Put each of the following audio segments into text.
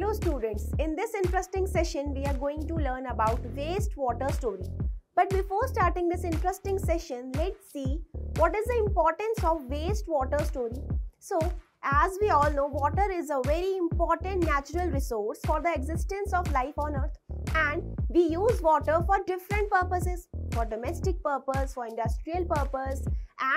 Hello students, in this interesting session we are going to learn about wastewater storage. But before starting this interesting session, let's see what is the importance of wastewater storage. So, as we all know, water is a very important natural resource for the existence of life on earth. And we use water for different purposes, for domestic purpose, for industrial purpose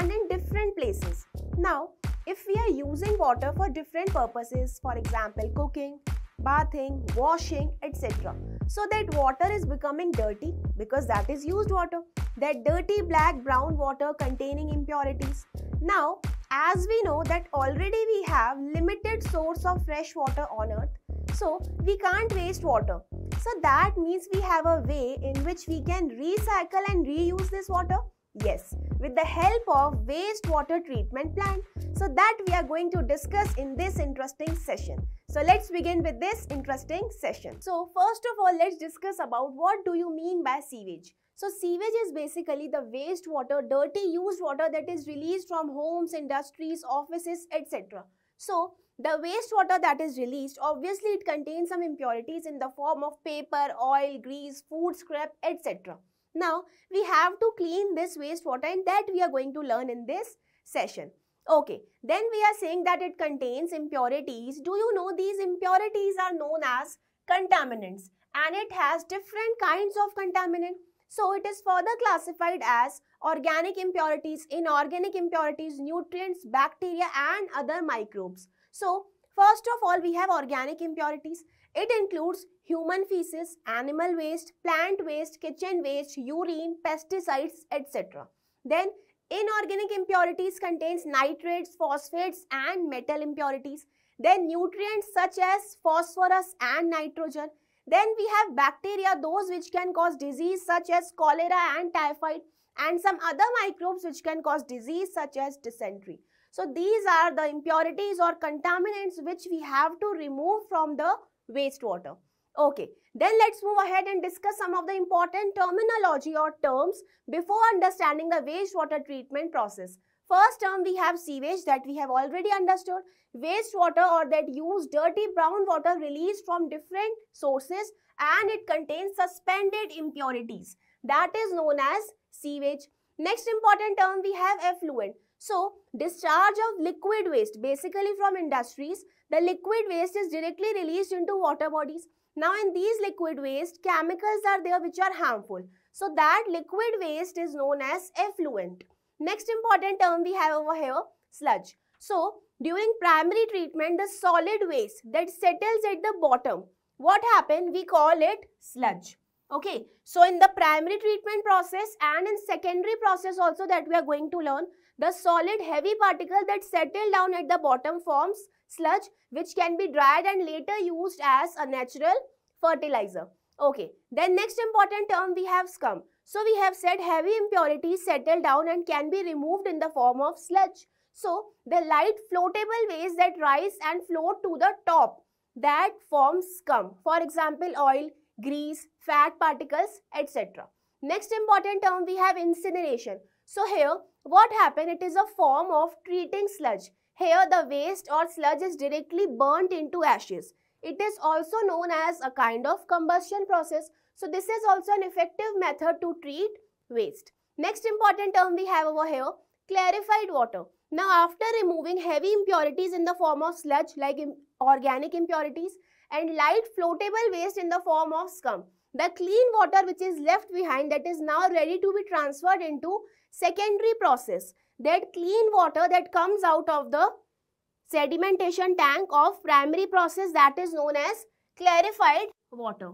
and in different places. Now, if we are using water for different purposes, for example cooking, bathing, washing, etc. So that water is becoming dirty because that is used water. That dirty black brown water containing impurities. Now, as we know that already we have limited source of fresh water on earth. So we can't waste water. So that means we have a way in which we can recycle and reuse this water. Yes, with the help of wastewater treatment plant. So that we are going to discuss in this interesting session. So let's begin with this interesting session. So first of all, let's discuss about what do you mean by sewage. So sewage is basically the wastewater, dirty used water that is released from homes, industries, offices, etc. So the wastewater that is released, obviously it contains some impurities in the form of paper, oil, grease, food scrap, etc. Now, we have to clean this wastewater and that we are going to learn in this session. Okay, then we are saying that it contains impurities. Do you know these impurities are known as contaminants and it has different kinds of contaminant. So, it is further classified as organic impurities, inorganic impurities, nutrients, bacteria and other microbes. So, first of all, we have organic impurities. It includes human feces, animal waste, plant waste, kitchen waste, urine, pesticides, etc. Then inorganic impurities contains nitrates, phosphates and metal impurities. Then nutrients such as phosphorus and nitrogen. Then we have bacteria, those which can cause disease such as cholera and typhoid, and some other microbes which can cause disease such as dysentery. So these are the impurities or contaminants which we have to remove from the wastewater. Okay, then let's move ahead and discuss some of the important terminology or terms before understanding the wastewater treatment process. First term, we have sewage that we have already understood. Wastewater or that used dirty brown water released from different sources and it contains suspended impurities. That is known as sewage. Next important term, we have effluent. So, discharge of liquid waste, basically from industries, the liquid waste is directly released into water bodies. Now, in these liquid waste, chemicals are there which are harmful. So, that liquid waste is known as effluent. Next important term we have over here, sludge. So, during primary treatment, the solid waste that settles at the bottom, what happens? We call it sludge. Okay, so in the primary treatment process and in secondary process also that we are going to learn, the solid heavy particle that settle down at the bottom forms sludge which can be dried and later used as a natural fertilizer. Okay, then next important term we have scum. So we have said heavy impurities settle down and can be removed in the form of sludge. So the light floatable waste that rise and float to the top that forms scum. For example, oil, grease, fat particles, etc. Next important term we have incineration. So here what happened? It is a form of treating sludge. Here the waste or sludge is directly burnt into ashes. It is also known as a kind of combustion process. So this is also an effective method to treat waste. Next important term we have over here, clarified water. Now after removing heavy impurities in the form of sludge like organic impurities and light floatable waste in the form of scum, the clean water which is left behind that is now ready to be transferred into secondary process. That clean water that comes out of the sedimentation tank of primary process that is known as clarified water.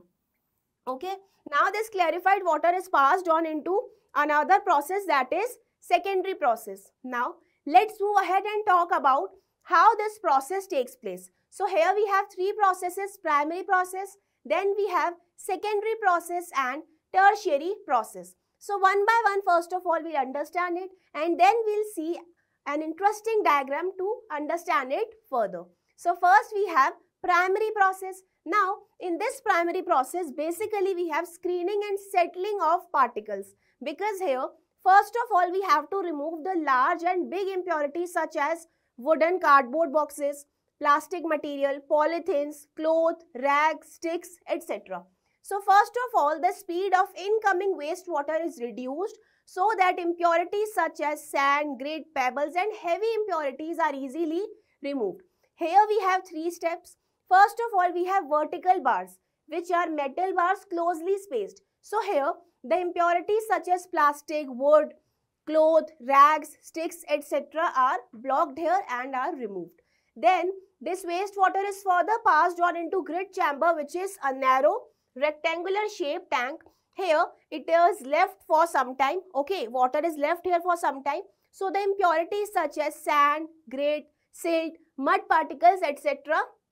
Okay. Now this clarified water is passed on into another process that is secondary process. Now let's move ahead and talk about how this process takes place. So here we have three processes, primary process, then we have secondary process and tertiary process. So one by one, first of all, we'll understand it and then we'll see an interesting diagram to understand it further. So first we have primary process. Now in this primary process, basically we have screening and settling of particles, because here first of all we have to remove the large and big impurities such as wooden, cardboard boxes, plastic material, polythins, cloth, rags, sticks, etc. So first of all, the speed of incoming wastewater is reduced so that impurities such as sand, grit, pebbles and heavy impurities are easily removed. Here we have three steps. First of all, we have vertical bars, which are metal bars closely spaced. So here, the impurities such as plastic, wood, cloth, rags, sticks, etc. are blocked here and are removed. Then, this wastewater is further passed on into grit chamber, which is a narrow rectangular shaped tank. Here, it is left for some time. Okay, water is left here for some time. So, the impurities such as sand, grit, silt, mud particles, etc.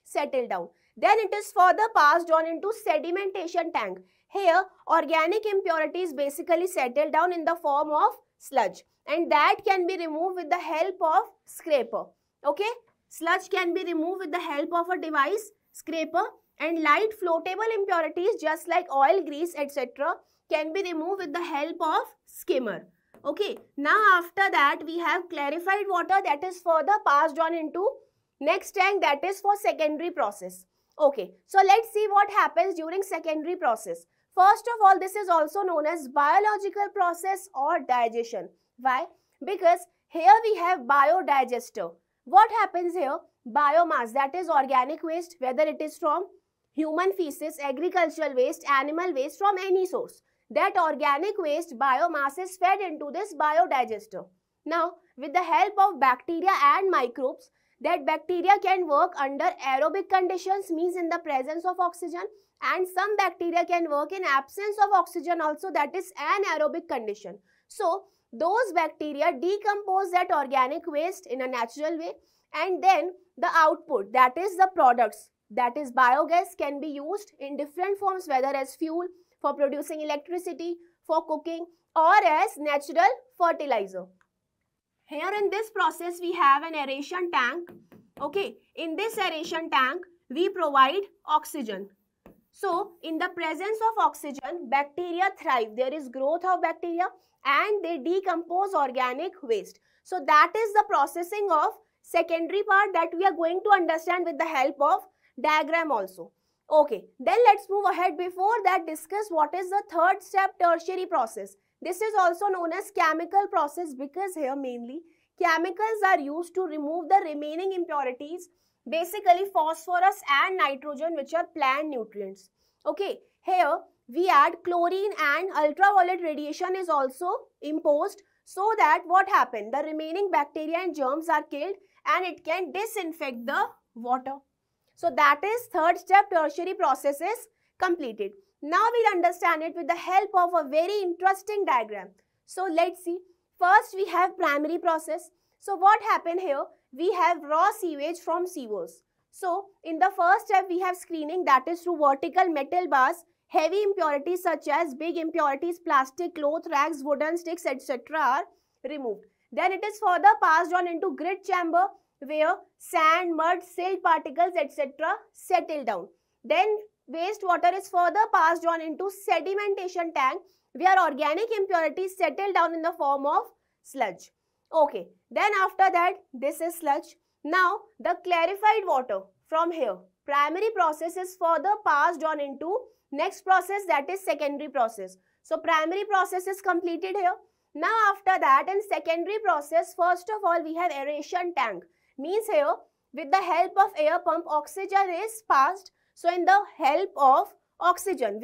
settle down. Then it is further passed on into sedimentation tank. Here, organic impurities basically settle down in the form of sludge, and that can be removed with the help of scraper. Okay, sludge can be removed with the help of a device, scraper, and light floatable impurities just like oil, grease, etc. can be removed with the help of skimmer. Okay, now after that we have clarified water that is further passed on into next tank, that is for secondary process. Okay, so let's see what happens during secondary process. First of all, this is also known as biological process or digestion. Why? Because here we have biodigester. What happens here? Biomass, that is organic waste, whether it is from human feces, agricultural waste, animal waste, from any source. That organic waste biomass is fed into this biodigester. Now, with the help of bacteria and microbes, that bacteria can work under aerobic conditions, means in the presence of oxygen, and some bacteria can work in absence of oxygen also, that is anaerobic condition. So, those bacteria decompose that organic waste in a natural way, and then the output, that is the products, that is biogas, can be used in different forms, whether as fuel, for producing electricity, for cooking, or as natural fertilizer. Here in this process, we have an aeration tank. Okay, in this aeration tank, we provide oxygen. So, in the presence of oxygen, bacteria thrive. There is growth of bacteria and they decompose organic waste. So, that is the processing of secondary part that we are going to understand with the help of diagram also. Okay, then let's move ahead. Before that, discuss what is the third step, tertiary process. This is also known as chemical process, because here mainly chemicals are used to remove the remaining impurities, basically phosphorus and nitrogen, which are plant nutrients. Okay, here we add chlorine, and ultraviolet radiation is also imposed so that what happened? The remaining bacteria and germs are killed and it can disinfect the water. So that is third step, tertiary process is completed. Now we'll understand it with the help of a very interesting diagram. So let's see. First we have primary process. So what happened here? We have raw sewage from sewers. So in the first step we have screening, that is through vertical metal bars. Heavy impurities such as big impurities, plastic, cloth, rags, wooden sticks, etc. are removed. Then it is further passed on into grit chamber where sand, mud, silt particles, etc. settle down. Then wastewater is further passed on into sedimentation tank where organic impurities settle down in the form of sludge. Okay, then after that, this is sludge. Now, the clarified water from here, primary process, is further passed on into next process, that is secondary process. So, primary process is completed here. Now, after that, in secondary process, first of all, we have aeration tank. Means here, with the help of air pump, oxygen is passed. So, with the help of oxygen,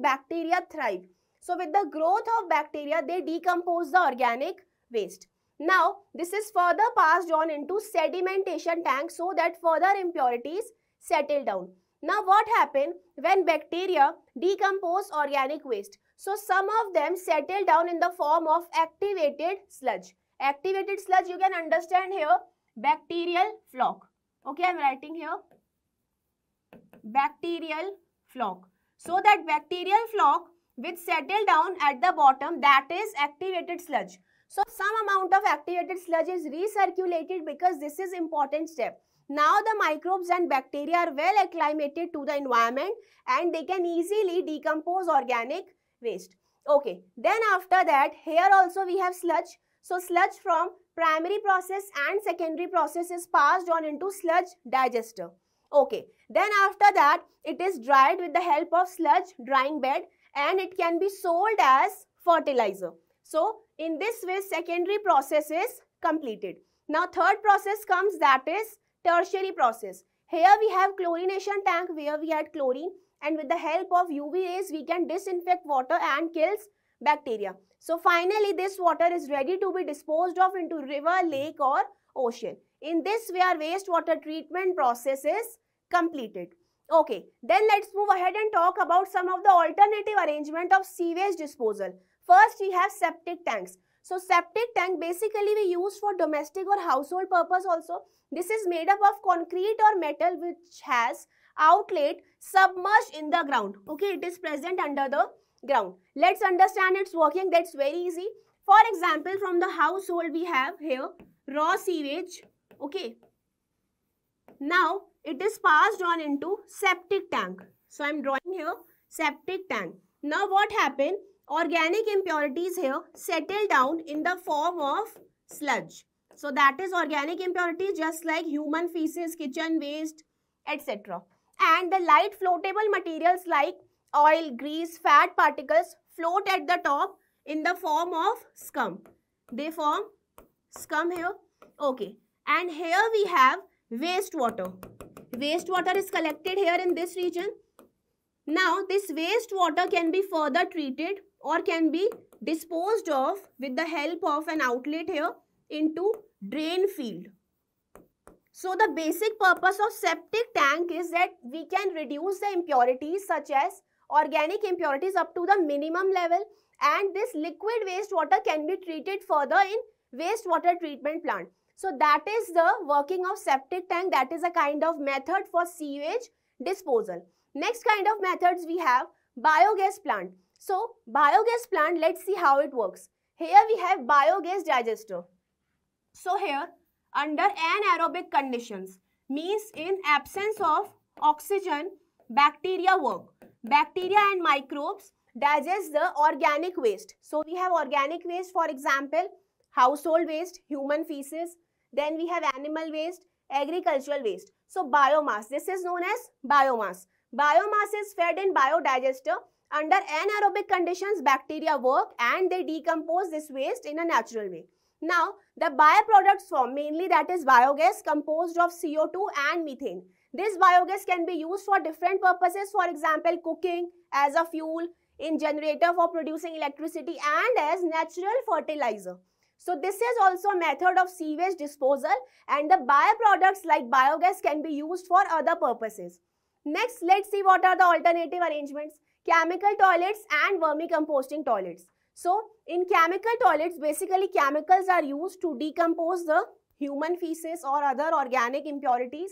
bacteria thrive. So, with the growth of bacteria, they decompose the organic waste. Now, this is further passed on into sedimentation tank so that further impurities settle down. Now, what happens when bacteria decompose organic waste? So, some of them settle down in the form of activated sludge. Activated sludge, you can understand here, bacterial flock. Okay, I am writing here. Bacterial flock. So that bacterial flock which settle down at the bottom, that is activated sludge. So some amount of activated sludge is recirculated because this is important step. Now the microbes and bacteria are well acclimated to the environment and they can easily decompose organic waste. Okay, then after that, here also we have sludge. So sludge from primary process and secondary process is passed on into sludge digester. Okay. Then after that, it is dried with the help of sludge drying bed and it can be sold as fertilizer. So in this way, secondary process is completed. Now third process comes, that is tertiary process. Here we have chlorination tank where we had chlorine, and with the help of UV rays we can disinfect water and kills bacteria. So finally this water is ready to be disposed of into river, lake or ocean. In this way our wastewater treatment process is completed. Okay, then let's move ahead and talk about some of the alternative arrangement of sewage disposal. First we have septic tanks. So septic tank basically we use for domestic or household purpose also. This is made up of concrete or metal which has outlet submerged in the ground. Okay, it is present under the ground. Let's understand its working, that's very easy. For example, from the household we have here raw sewage. Okay, now it is passed on into septic tank. So I am drawing here septic tank. Now what happened? Organic impurities here settle down in the form of sludge. So that is organic impurity, just like human feces, kitchen waste, etc. And the light floatable materials like oil, grease, fat particles float at the top in the form of scum. They form scum here. Okay. And here we have wastewater. Wastewater is collected here in this region. Now this wastewater can be further treated or can be disposed of with the help of an outlet here into drain field. So the basic purpose of septic tank is that we can reduce the impurities such as organic impurities up to the minimum level, and this liquid wastewater can be treated further in wastewater treatment plant. So that is the working of septic tank, that is a kind of method for sewage disposal. Next kind of methods we have biogas plant. So biogas plant, let's see how it works. Here we have biogas digester. So here under anaerobic conditions means in absence of oxygen, bacteria work. Bacteria and microbes digest the organic waste. So we have organic waste, for example household waste, human feces, then we have animal waste, agricultural waste. So biomass, this is known as biomass. Biomass is fed in biodigester. Under anaerobic conditions, bacteria work and they decompose this waste in a natural way. Now, the byproducts form, mainly that is biogas composed of CO2 and methane. This biogas can be used for different purposes, for example, cooking, as a fuel, in generator for producing electricity, and as natural fertilizer. So this is also a method of sewage disposal, and the byproducts like biogas can be used for other purposes. Next, let's see what are the alternative arrangements. Chemical toilets and vermicomposting toilets. So, in chemical toilets, basically chemicals are used to decompose the human feces or other organic impurities,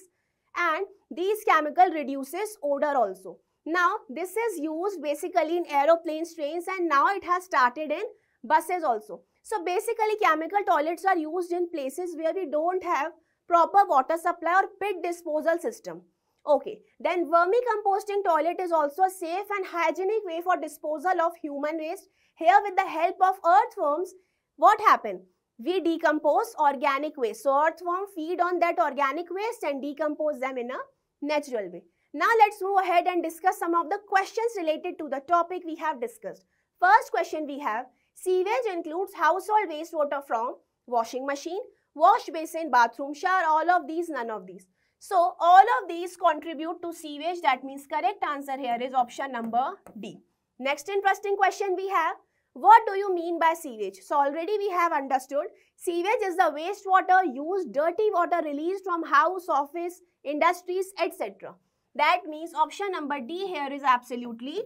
and these chemical reduces odor also. Now, this is used basically in aeroplanes, trains, and now it has started in buses also. So, basically chemical toilets are used in places where we don't have proper water supply or pit disposal system. Okay, then vermicomposting toilet is also a safe and hygienic way for disposal of human waste. Here with the help of earthworms, what happens? We decompose organic waste. So earthworms feed on that organic waste and decompose them in a natural way. Now let's move ahead and discuss some of the questions related to the topic we have discussed. First question we have, sewage includes household wastewater from washing machine, wash basin, bathroom, shower, all of these, none of these. So, all of these contribute to sewage, that means correct answer here is option number D. Next interesting question we have, what do you mean by sewage? So, already we have understood, sewage is the wastewater used, dirty water released from house, office, industries, etc. That means option number D here is absolutely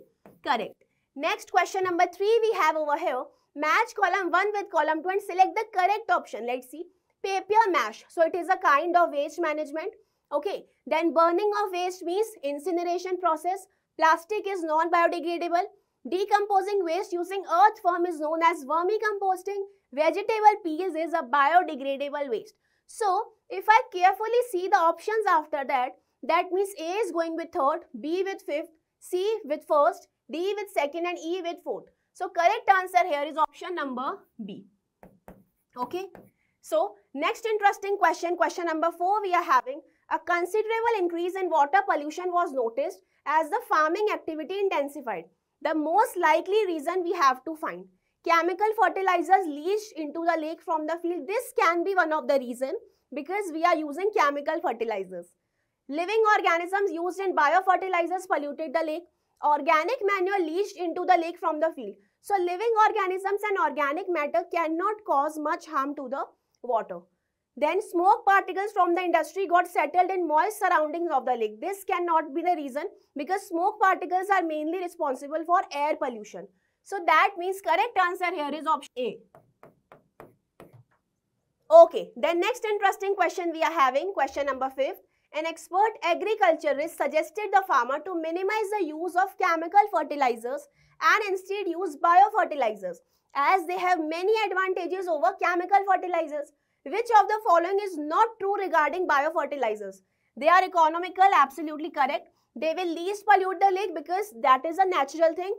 correct. Next question number 3 we have over here, match column 1 with column 2 and select the correct option. Let's see, paper mash, so it is a kind of waste management. Okay, then burning of waste means incineration process. Plastic is non-biodegradable. Decomposing waste using earthworm is known as vermicomposting. Vegetable peels is a biodegradable waste. So, if I carefully see the options after that, that means A is going with third, B with fifth, C with first, D with second and E with fourth. So, correct answer here is option number B. Okay. So next interesting question, question number 4 we are having. A considerable increase in water pollution was noticed as the farming activity intensified. The most likely reason we have to find. Chemical fertilizers leached into the lake from the field. This can be one of the reason because we are using chemical fertilizers. Living organisms used in biofertilizers polluted the lake. Organic manure leached into the lake from the field. So living organisms and organic matter cannot cause much harm to the water. Then smoke particles from the industry got settled in moist surroundings of the lake. This cannot be the reason because smoke particles are mainly responsible for air pollution. So that means correct answer here is option A. Okay, then next interesting question we are having, question number 5. An expert agriculturist suggested the farmer to minimize the use of chemical fertilizers and instead use biofertilizers as they have many advantages over chemical fertilizers. Which of the following is not true regarding biofertilizers? They are economical, absolutely correct. They will least pollute the lake because that is a natural thing,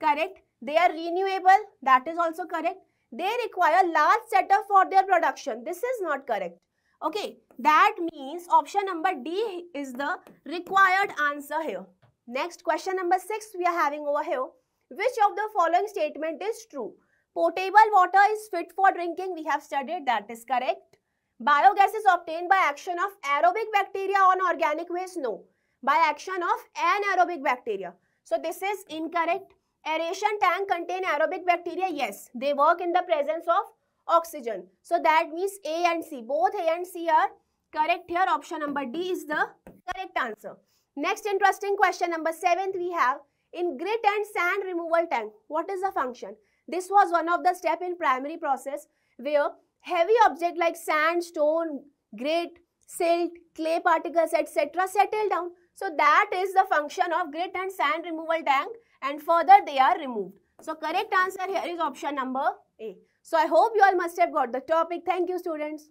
correct. They are renewable, that is also correct. They require large setup for their production. This is not correct. Okay, that means option number D is the required answer here. Next question number 6 we are having over here. Which of the following statement is true? Potable water is fit for drinking. We have studied, that is correct. Biogas is obtained by action of aerobic bacteria on organic waste. No, by action of anaerobic bacteria. So this is incorrect. Aeration tank contain aerobic bacteria. Yes, they work in the presence of oxygen. So that means A and C, both A and C are correct here. Option number D is the correct answer. Next interesting question number 7 we have. In grit and sand removal tank, what is the function? This was one of the step in primary process where heavy object like sand, stone, grit, silt, clay particles, etc. settle down. So that is the function of grit and sand removal tank, and further they are removed. So correct answer here is option number A. So I hope you all must have got the topic. Thank you, students.